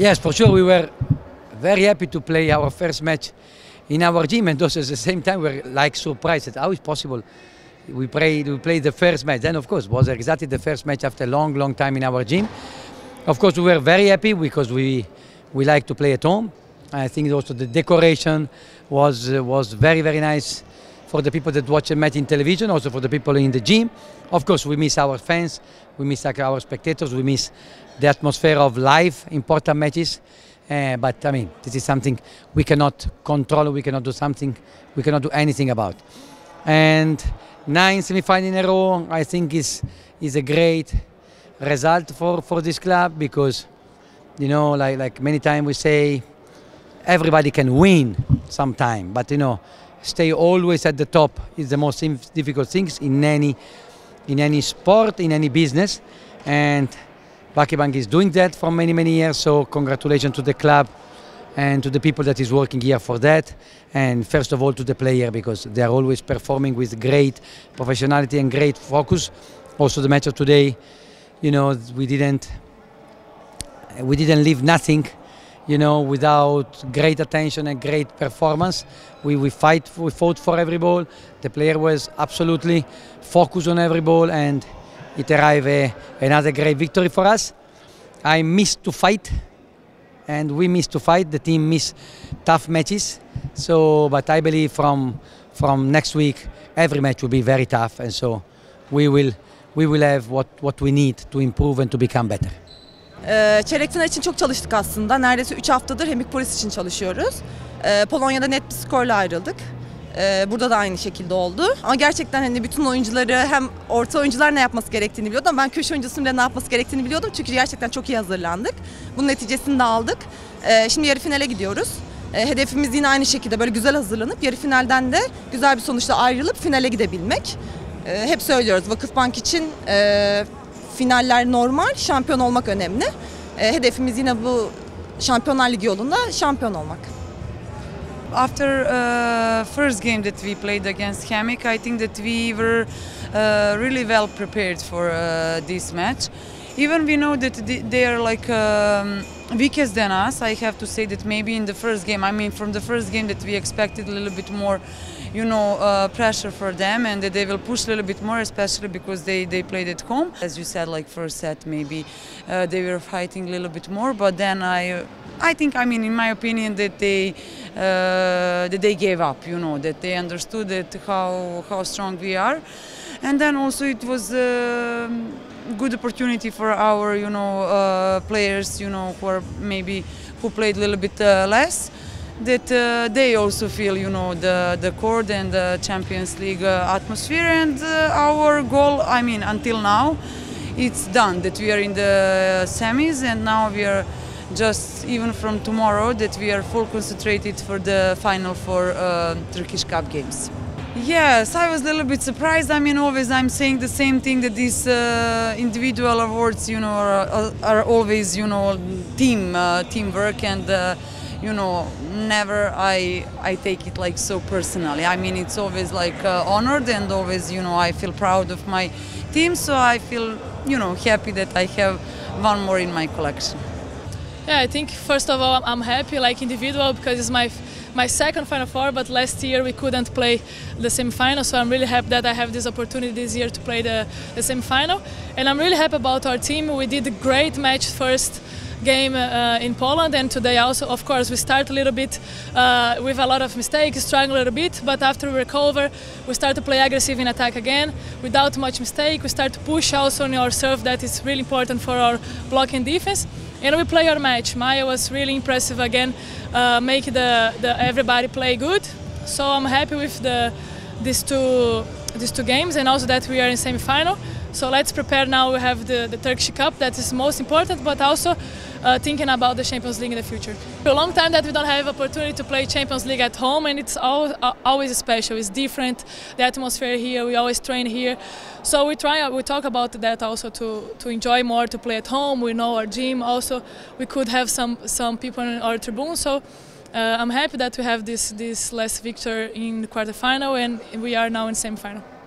Yes, for sure, we were very happy to play our first match in our team, and also at the same time we were like surprised at how it's possible. We played the first match, and of course it was exactly the first match after a long time in our gym. Of course we were very happy because we like to play at home. I think also the decoration was very nice for the people that watch a match in television, also for the people in the gym. Of course we miss our fans, we miss our spectators, we miss the atmosphere of live important matches. But I mean, this is something we cannot control, we cannot do something, we cannot do anything about. And 9 semi-final in a row, I think is a great result for this club, because, you know, like many times we say, everybody can win sometime, but, you know, stay always at the top is the most difficult things in any sport, in any business. And VakıfBank is doing that for many years, so congratulations to the club and to the people that is working here for that, and first of all to the player, because they are always performing with great professionality and great focus. Also the match of today, you know, we didn't leave nothing, you know, without great attention and great performance. We fought for every ball. The player was absolutely focused on every ball, and it arrived another great victory for us. I missed to fight, and we missed to fight. The team missed tough matches. So, but I believe from next week, every match will be very tough, and so we will have what we need to improve and to become better. Çeyrek final için çok çalıştık aslında. Neredeyse 3 haftadır Chemik Police için çalışıyoruz. Polonya'da net bir skorla ayrıldık. Burada da aynı şekilde oldu. Ama gerçekten hani bütün oyuncuları, hem orta oyuncular ne yapması gerektiğini biliyordum. Ben köşe oyuncusunun bile ne yapması gerektiğini biliyordum. Çünkü gerçekten çok iyi hazırlandık. Bunun neticesini de aldık. Şimdi yarı finale gidiyoruz. Hedefimiz yine aynı şekilde böyle güzel hazırlanıp yarı finalden de güzel bir sonuçla ayrılıp finale gidebilmek. Hep söylüyoruz, VakıfBank için finaller normal, şampiyon olmak önemli. Hedefimiz yine bu Şampiyonlar Ligi yolunda şampiyon olmak. After first game that we played against Hamik, I think that we were really well prepared for this match. Even we know that they are like weakest than us. I have to say that maybe in the first game, I mean from the first game, that we expected a little bit more, you know, pressure for them, and that they will push a little bit more, especially because they played at home. As you said, like first set maybe they were fighting a little bit more, but then I think, I mean, in my opinion, that they gave up, you know, that they understood that how strong we are, and then also it was a good opportunity for our, you know, players, you know, who played a little bit less, that they also feel, you know, the court and the Champions League atmosphere, and our goal, I mean, until now, it's done, that we are in the semis, and now we are. Just even from tomorrow, that we are full concentrated for the final for Turkish Cup games. Yes, I was a little bit surprised. I mean, always I'm saying the same thing, that these individual awards, you know, are always, you know, teamwork, and you know, never I take it like so personally. I mean, it's always like honored, and always, you know, I feel proud of my team. So I feel, you know, happy that I have one more in my collection. Yeah, I think first of all I'm happy, like individual, because it's my second Final Four, but last year we couldn't play the semi-final, so I'm really happy that I have this opportunity this year to play the semi-final. And I'm really happy about our team. We did a great match first game in Poland, and today also, of course, we start a little bit with a lot of mistakes, struggle a little bit, but after we recover, we start to play aggressive in attack again, without much mistake. We start to push also on our serve, that is really important for our blocking defense. And we play our match. Maja was really impressive again, make the everybody play good. So I'm happy with these two games, and also that we are in semi-final. So let's prepare now. We have the Turkish Cup, that is most important, but also thinking about the Champions League in the future. For a long time that we don't have opportunity to play Champions League at home, and it's always special. It's different, the atmosphere here, we always train here. So we talk about that also, to enjoy more, to play at home. We know our gym also. We could have some people in our tribune, so I'm happy that we have this last victory in the quarterfinal, and we are now in semi-final.